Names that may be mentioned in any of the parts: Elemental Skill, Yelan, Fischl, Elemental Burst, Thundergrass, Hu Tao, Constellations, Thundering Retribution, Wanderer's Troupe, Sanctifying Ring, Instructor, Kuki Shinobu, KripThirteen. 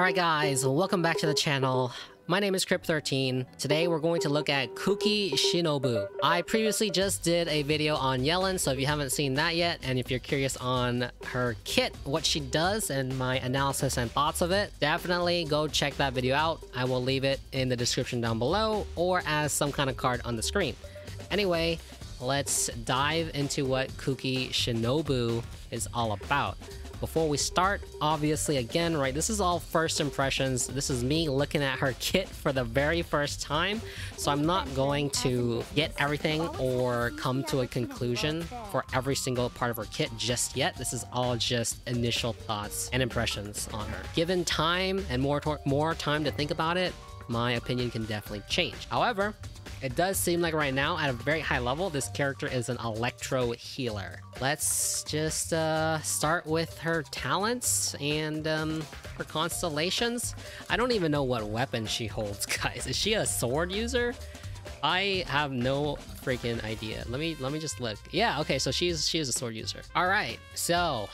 Alright guys, welcome back to the channel. My name is KripThirteen. Today we're going to look at Kuki Shinobu. I previously just did a video on Yelan, so if you haven't seen that yet, and if you're curious on her kit, what she does, and my analysis and thoughts of it, definitely go check that video out. I will leave it in the description down below, or as some kind of card on the screen. Anyway, let's dive into what Kuki Shinobu is all about. Before we start, obviously again, right, this is all first impressions. This is me looking at her kit for the very first time, so I'm not going to get everything or come to a conclusion for every single part of her kit just yet. This is all just initial thoughts and impressions on her. Given time and more time to think about it, my opinion can definitely change. However, it does seem like right now, at a very high level, this character is an electro healer. Let's just start with her talents and her constellations. I don't even know what weapon she holds, guys. Is she a sword user? I have no freaking idea. Let me just look. Yeah, okay, so she is a sword user. All right, so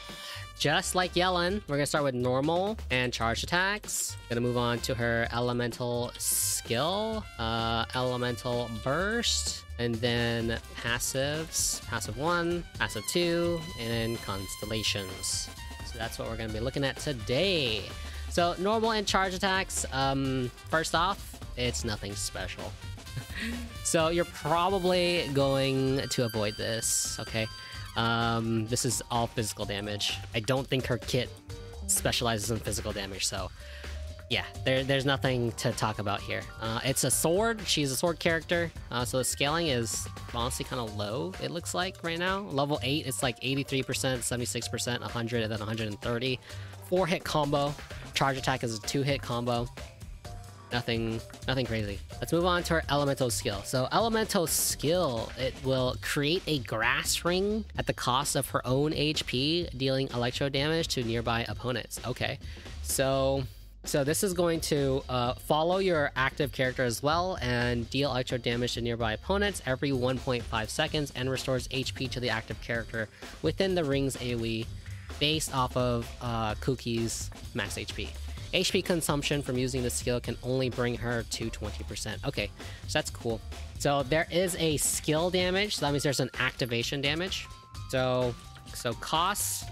just like Yelan, we're gonna start with normal and charge attacks. Gonna move on to her elemental skill, elemental burst, and then passives, passive 1, passive 2, and then constellations. So that's what we're gonna be looking at today. So normal and charge attacks, first off, it's nothing special. So you're probably going to avoid this, okay? This is all physical damage. I don't think her kit specializes in physical damage, so yeah, there's nothing to talk about here. It's a sword. She's a sword character, so the scaling is honestly kind of low, it looks like right now. Level 8, it's like 83%, 76%, 100, and then 130. 4-hit combo. Charge attack is a 2-hit combo. Nothing crazy. Let's move on to our elemental skill. So elemental skill, it will create a grass ring at the cost of her own HP, dealing electro damage to nearby opponents. Okay, so this is going to follow your active character as well and deal electro damage to nearby opponents every 1.5 seconds and restores HP to the active character within the ring's AoE based off of Kuki's max HP. HP consumption from using the skill can only bring her to 20%. Okay, so that's cool. So there is a skill damage, so that means there's an activation damage. So costs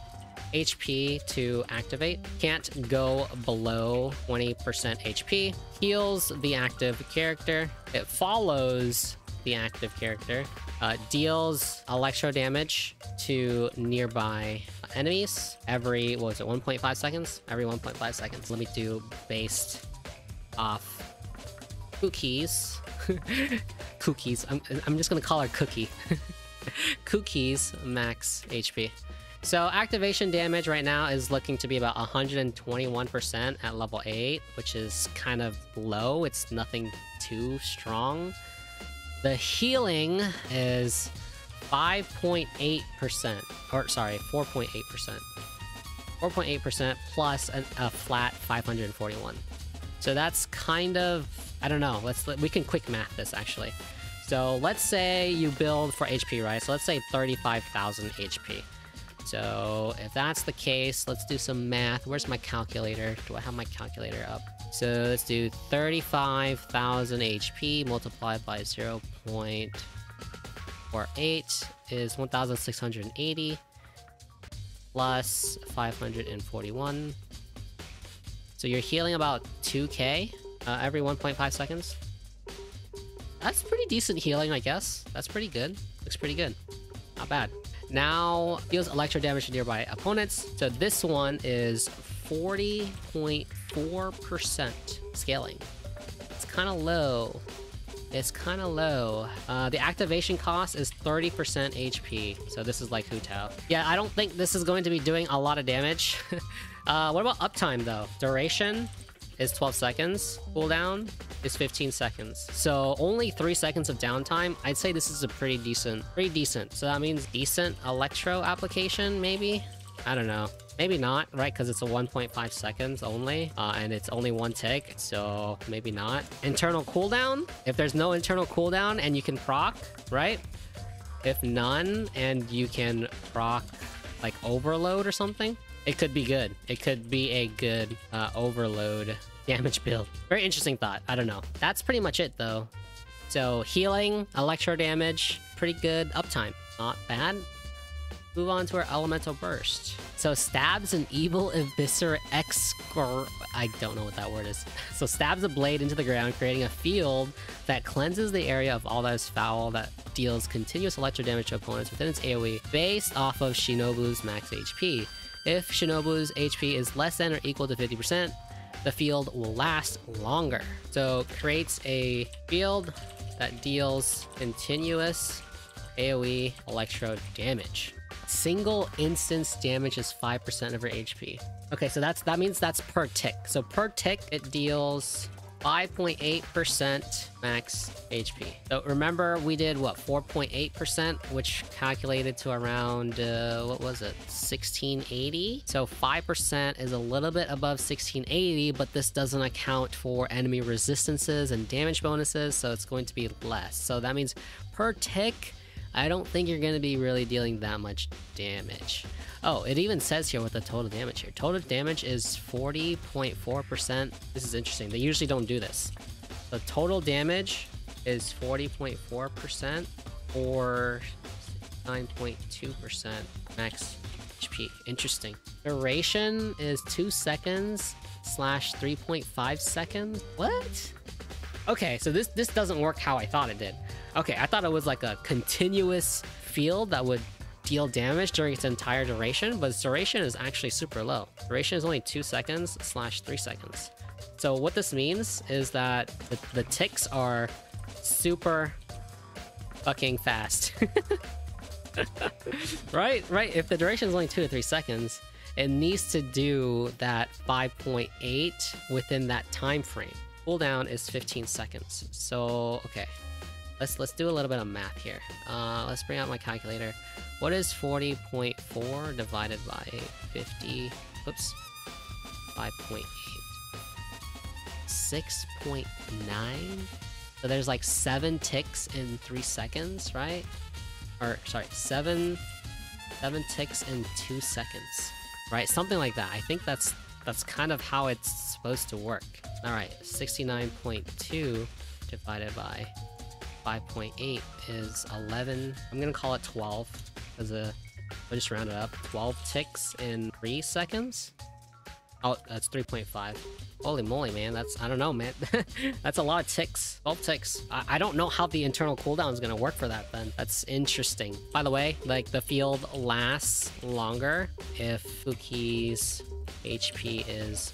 HP to activate. Can't go below 20% HP. Heals the active character. It follows the active character. Deals electro damage to nearby enemies every, what was it, 1.5 seconds? Every 1.5 seconds. Let me do based off Kuki's. Kuki's. I'm just gonna call her Kuki. Kuki's max HP. So activation damage right now is looking to be about 121% at level 8, which is kind of low. It's nothing too strong. The healing is 5.8%, or sorry, 4.8%. 4.8% plus a flat 541. So that's kind of, I don't know, we can quick math this actually. So let's say you build for HP, right? So let's say 35,000 HP. So if that's the case, let's do some math. Where's my calculator? Do I have my calculator up? So let's do 35,000 HP multiplied by 0.48 is 1,680 plus 541. So you're healing about 2k every 1.5 seconds. That's pretty decent healing, I guess. That's pretty good. Looks pretty good. Not bad. Now deals electro damage to nearby opponents. So this one is 40.4% scaling. It's kind of low. It's kind of low. The activation cost is 30% HP. So this is like Hu Tao. Yeah, I don't think this is going to be doing a lot of damage. What about uptime though? Duration is 12 seconds. Cooldown is 15 seconds. So only 3 seconds of downtime. I'd say this is a pretty decent. So that means decent electro application maybe? I don't know. Maybe not, right? Because it's a 1.5 seconds only, and it's only 1 tick, so maybe not. Internal cooldown? If there's no internal cooldown and you can proc, right? If none and you can proc like overload or something, It could be good. It could be a good overload damage build. Very interesting thought. I don't know. That's pretty much it, though. So healing, electro damage, pretty good uptime. Not bad. Move on to our elemental burst. So stabs an evil eviscer excor... I don't know what that word is. So stabs a blade into the ground, creating a field that cleanses the area of all that is foul that deals continuous electro damage to opponents within its AoE based off of Shinobu's max HP. If Shinobu's HP is less than or equal to 50%, the field will last longer. So creates a field that deals continuous AoE electro damage. Single instance damage is 5% of her HP. Okay, so that means that's per tick. So per tick, it deals 5.8% max HP. So remember we did what, 4.8%, which calculated to around what was it, 1680. So 5% is a little bit above 1680, but this doesn't account for enemy resistances and damage bonuses, so it's going to be less. So that means per tick, I don't think you're going to be really dealing that much damage. Oh, it even says here what the total damage here. Total damage is 40.4%. This is interesting. They usually don't do this. The total damage is 40.4% or 9.2% max HP. Interesting. Duration is 2 seconds/3.5 seconds. What? Okay, so this doesn't work how I thought it did. Okay, I thought it was like a continuous field that would deal damage during its entire duration, but its duration is actually super low. Duration is only 2 seconds/3 seconds. So what this means is that the ticks are super fucking fast. Right? If the duration is only 2 to 3 seconds, it needs to do that 5.8 within that time frame. Cooldown is 15 seconds. So, okay. Let's do a little bit of math here. Let's bring out my calculator. What is 40.4 divided by 50? Oops. 5.8. 6.9? So there's like 7 ticks in 3 seconds, right? Or, sorry, 7 ticks in 2 seconds, right? Something like that. I think that's kind of how it's supposed to work. Alright, 69.2 divided by 5.8 is 11. I'm gonna call it 12 because I'll just round it up. 12 ticks in 3 seconds. Oh, that's 3.5. Holy moly, man. That's, I don't know, man. That's a lot of ticks. 12 ticks. I don't know how the internal cooldown is gonna work for that then. That's interesting. By the way, like, the field lasts longer if Kuki's HP is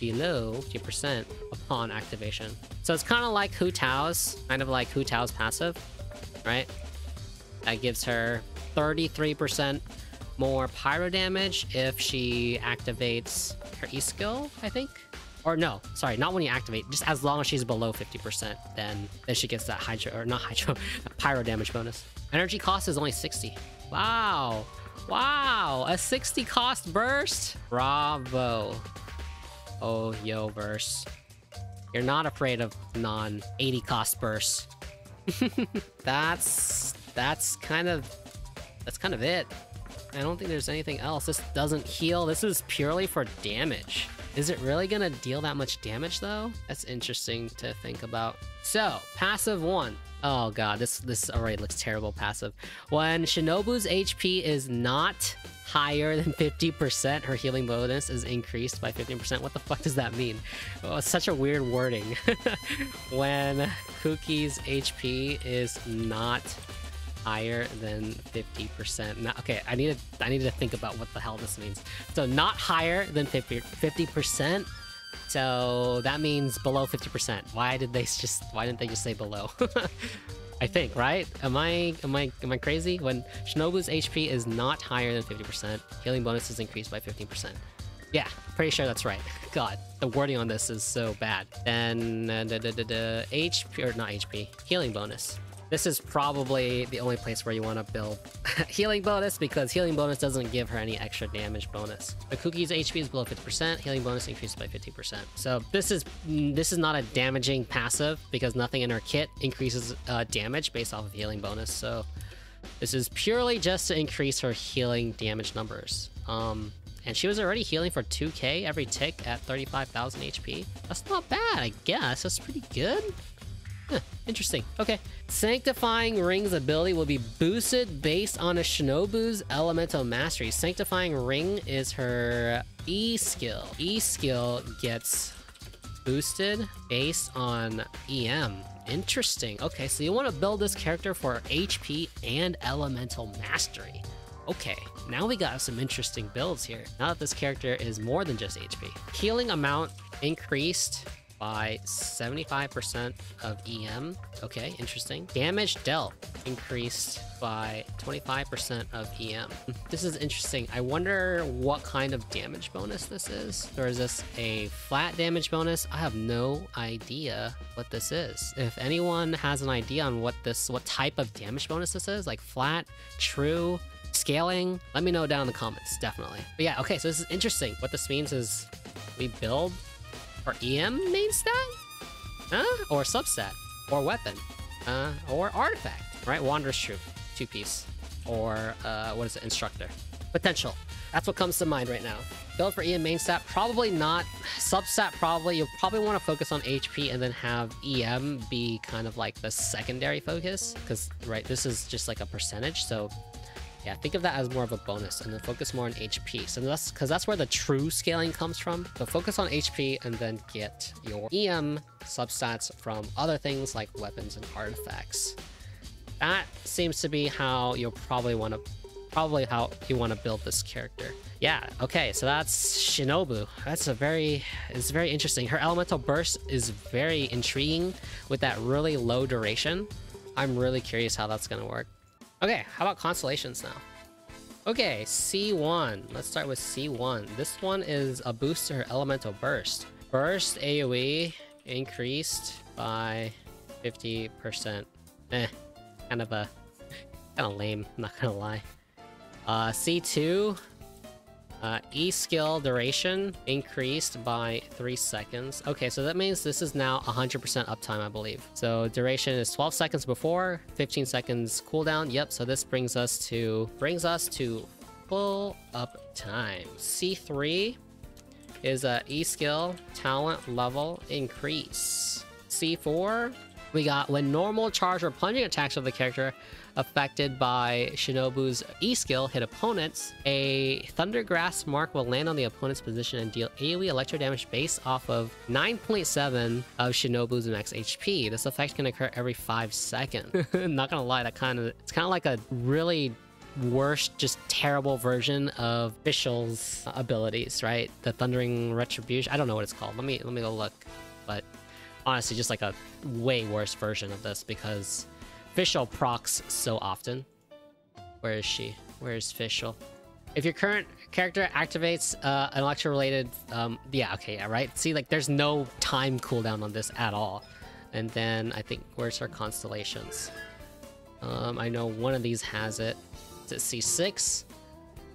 below 50% upon activation. So it's kind of like Hu Tao's, passive, right? That gives her 33% more pyro damage if she activates her E-skill, I think. Or no, sorry, not when you activate, just as long as she's below 50%, then she gets that pyro damage bonus. Energy cost is only 60. Wow. Wow, a 60 cost burst? Bravo. Oh, yo, burst. You're not afraid of non-80 cost bursts. That's kind of it. I don't think there's anything else. This doesn't heal. This is purely for damage. Is it really gonna deal that much damage though? That's interesting to think about. So, passive 1. Oh god, this already looks terrible passive. When Shinobu's HP is not higher than 50%, her healing bonus is increased by 15%. What the fuck does that mean? Oh, it's such a weird wording. When Kuki's HP is not higher than 50%. Okay, I need to think about what the hell this means. So not higher than 50%. So that means below 50%. Why didn't they just say below? I think, right? Am I crazy? When Shinobu's HP is not higher than 50%, healing bonus is increased by 15%. Yeah, pretty sure that's right. God, the wording on this is so bad. Then HP, or not HP, healing bonus. This is probably the only place where you want to build healing bonus, because healing bonus doesn't give her any extra damage bonus. The Kuki's HP is below 50%, healing bonus increased by 50%. So this is not a damaging passive, because nothing in her kit increases damage based off of healing bonus. So this is purely just to increase her healing damage numbers. And she was already healing for 2k every tick at 35,000 HP. That's not bad, I guess. That's pretty good. Huh, interesting. Okay. Sanctifying Ring's ability will be boosted based on a Shinobu's elemental mastery. Sanctifying Ring is her E skill. E skill gets boosted based on EM. Interesting. Okay, so you want to build this character for HP and elemental mastery. Okay, now we got some interesting builds here. Now that this character is more than just HP. Healing amount increased by 75% of EM. Okay, interesting. Damage dealt increased by 25% of EM. This is interesting. I wonder what kind of damage bonus this is. Or is this a flat damage bonus? I have no idea what this is. If anyone has an idea on what type of damage bonus this is, like flat, true, scaling, let me know down in the comments, definitely. But yeah, okay, so this is interesting. What this means is we build for EM main stat? Huh? Or substat? Or weapon? Or artifact? Right? Wanderer's Troupe, 2-piece. Or, what is it? Instructor. Potential. That's what comes to mind right now. Build for EM main stat? Probably not. Substat, probably. You'll probably want to focus on HP and then have EM be kind of like the secondary focus. Because, right, this is just like a percentage, so... yeah, think of that as more of a bonus and then focus more on HP. So that's because that's where the true scaling comes from. So focus on HP and then get your EM substats from other things like weapons and artifacts. That seems to be how you'll probably how you want to build this character. Yeah, okay, so that's Shinobu. That's a very interesting. Her elemental burst is very intriguing with that really low duration. I'm really curious how that's gonna work. Okay, how about constellations now? Okay, C1. Let's start with C1. This one is a boost to her elemental burst. Burst AoE increased by 50%. Kind of lame, I'm not gonna lie. C2, E skill duration increased by 3 seconds. Okay, so that means this is now 100% uptime, I believe. So duration is 12 seconds before, 15 seconds cooldown. Yep, so this brings us to full uptime. C3 is a E skill talent level increase. C4, we got when normal charge or plunging attacks of the character affected by Shinobu's E-skill hit opponents, a Thundergrass mark will land on the opponent's position and deal AoE electro damage based off of 9.7 of Shinobu's max HP. This effect can occur every 5 seconds. Not gonna lie, that it's kind of like a really worst, just terrible version of Fischl's abilities, right? The Thundering Retribution. I don't know what it's called. Let me go look. But honestly, just like a way worse version of this because Fischl procs so often. Where is she? Where is Fischl? If your current character activates an electro-related... yeah, okay, yeah, right? See, like, there's no time cooldown on this at all. And then, I think, where's her constellations? I know one of these has it. Is it C6?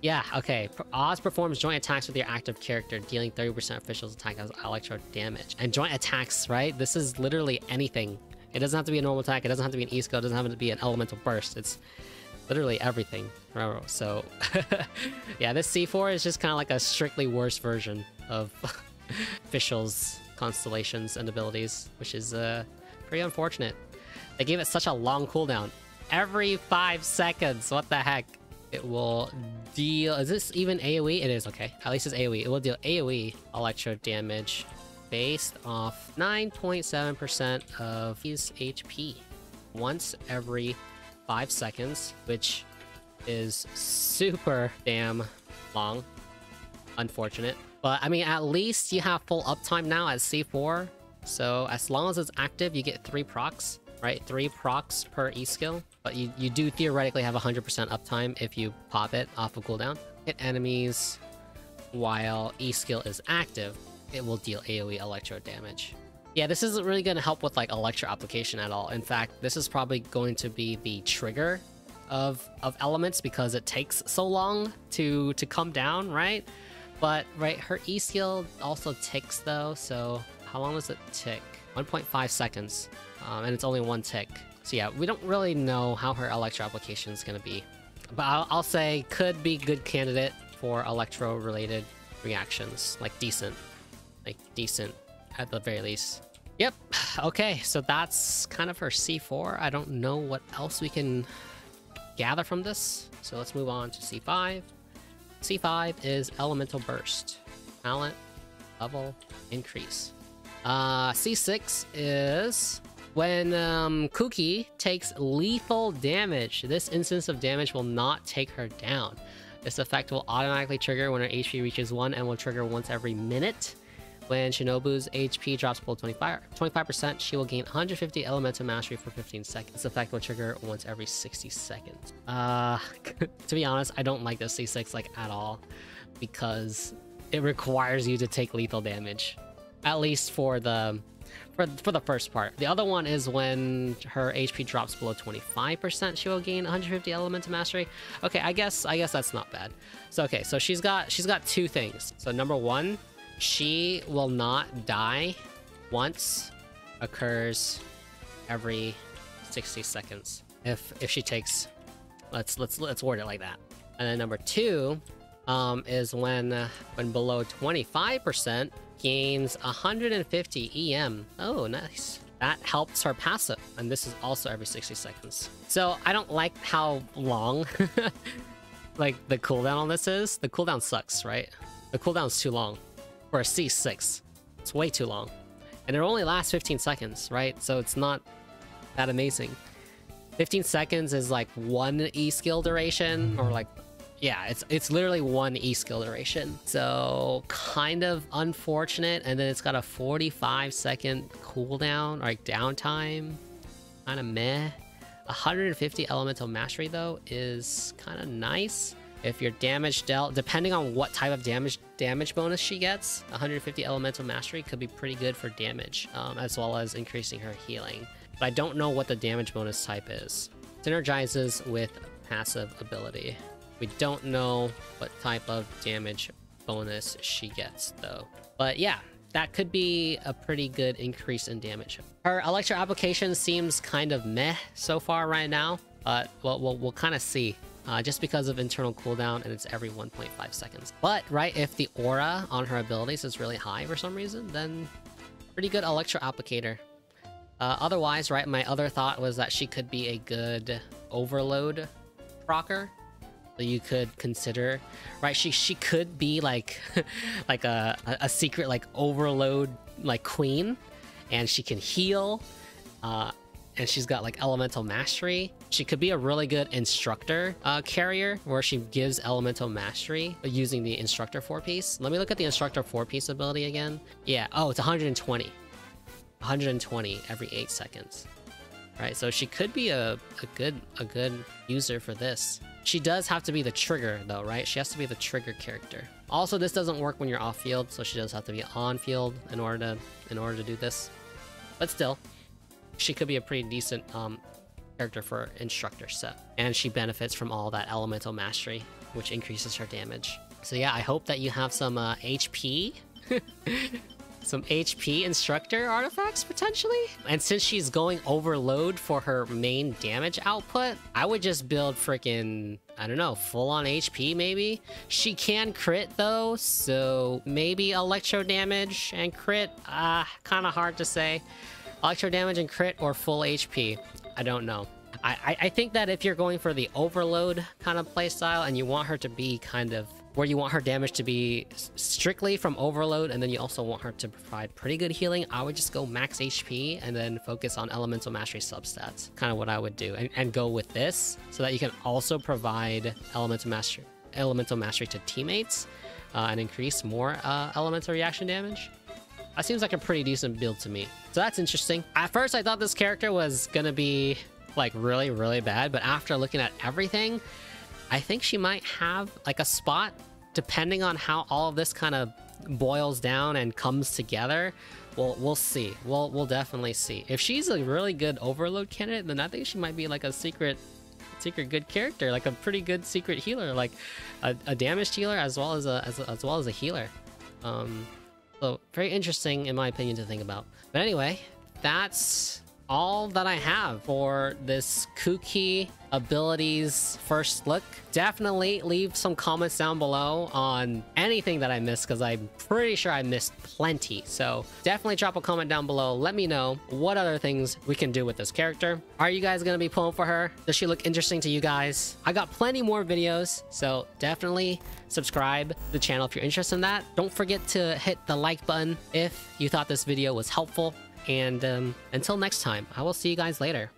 Yeah, okay. Oz performs joint attacks with your active character, dealing 30% of Fischl's attack as electro damage. And joint attacks, right? This is literally anything. It doesn't have to be a normal attack, it doesn't have to be an E-skill, it doesn't have to be an elemental burst, it's literally everything. So, yeah, this C4 is just kind of like a strictly worse version of Fischl's constellations and abilities, which is pretty unfortunate. They gave it such a long cooldown. Every 5 seconds, what the heck? It will deal... is this even AoE? It is, okay. At least it's AoE. It will deal AoE electro damage based off 9.7% of his HP once every 5 seconds, which is super damn long. Unfortunate. But I mean, at least you have full uptime now at C4. So as long as it's active, you get 3 procs, right? 3 procs per E-skill. But you do theoretically have 100% uptime if you pop it off of cooldown. Hit enemies while E-skill is active. It will deal AoE electro damage. Yeah, this isn't really going to help with like electro application at all. In fact, this is probably going to be the trigger of elements because it takes so long to come down, right? But right, her E skill also ticks though. So how long does it tick? 1.5 seconds, and it's only 1 tick. So yeah, we don't really know how her electro application is going to be. But I'll say could be good candidate for electro-related reactions. Like, decent. Like, decent, at the very least. Yep, okay, so that's kind of her C4. I don't know what else we can gather from this. So let's move on to C5. C5 is Elemental Burst. Talent, level, increase. C6 is when Kuki takes lethal damage. This instance of damage will not take her down. This effect will automatically trigger when her HP reaches 1 and will trigger once every minute. When Shinobu's HP drops below 25%, she will gain 150 elemental mastery for 15 seconds. This effect will trigger once every 60 seconds. To be honest, I don't like this C6 like at all because it requires you to take lethal damage, at least for the first part. The other one is when her HP drops below 25%, she will gain 150 elemental mastery. Okay, I guess that's not bad. So okay, so she's got two things. So number one, she will not die once, occurs every 60 seconds if she takes, let's word it like that. And then number two is when below 25%, gains 150 EM. Oh, nice. That helps her passive, and this is also every 60 seconds. So I don't like how long like the cooldown on this is. The cooldown sucks, right? The cooldown's too long. For a C6, it's way too long, and it only lasts 15 seconds, right? So it's not that amazing. 15 seconds is like one E skill duration, or like, yeah, it's literally one E skill duration. So kind of unfortunate, and then it's got a 45-second cooldown, or like downtime. Kind of meh. 150 elemental mastery though is kind of nice. If your damage dealt, depending on what type of damage bonus she gets, 150 elemental mastery could be pretty good for damage, as well as increasing her healing. But I don't know what the damage bonus type is. Synergizes with passive ability. We don't know what type of damage bonus she gets though. But yeah, that could be a pretty good increase in damage. Her electro application seems kind of meh so far right now, but we'll kind of see. Just because of internal cooldown, and it's every 1.5 seconds. But, right, if the aura on her abilities is really high for some reason, then pretty good electro applicator. Otherwise, right, my other thought was that she could be a good overload procker. So you could consider, right, she could be like, like a secret, like, overload, like, queen. And she can heal, and she's got like elemental mastery. She could be a really good instructor carrier where she gives elemental mastery using the instructor 4-piece. Let me look at the instructor 4-piece ability again. Yeah, oh, it's 120. 120 every 8 seconds. All right, so she could be a good user for this. She does have to be the trigger though, right? She has to be the trigger character. Also, this doesn't work when you're off field, so she does have to be on field in order to do this. But still, she could be a pretty decent character for instructor set, and she benefits from all that elemental mastery, which increases her damage. So yeah, I hope that you have some HP, some HP instructor artifacts potentially. And since she's going overload for her main damage output, I would just build freaking, I don't know, full on HP maybe. She can crit though, so maybe electro damage and crit. Kind of hard to say. Electro damage and crit, or full HP. I don't know. I think that if you're going for the overload kind of playstyle, and you want her to be kind of where you want her damage to be strictly from overload, and then you also want her to provide pretty good healing, I would just go max HP and then focus on elemental mastery substats. Kind of what I would do, and go with this so that you can also provide elemental mastery to teammates and increase more elemental reaction damage. That seems like a pretty decent build to me. So that's interesting. At first, I thought this character was gonna be like really, really bad, but after looking at everything, I think she might have like a spot, depending on how all of this kind of boils down and comes together. We'll see. We'll definitely see. If she's a really good overload candidate, then I think she might be like a secret good character, like a pretty good secret healer, like a damage healer as well as a healer. So very interesting in my opinion to think about. But anyway, that's all that I have for this Kuki abilities first look. Definitely leave some comments down below on anything that I missed, because I'm pretty sure I missed plenty. So definitely drop a comment down below. Let me know what other things we can do with this character. Are you guys going to be pulling for her? Does she look interesting to you guys? I got plenty more videos, so definitely subscribe to the channel if you're interested in that. Don't forget to hit the like button if you thought this video was helpful. And until next time, I will see you guys later.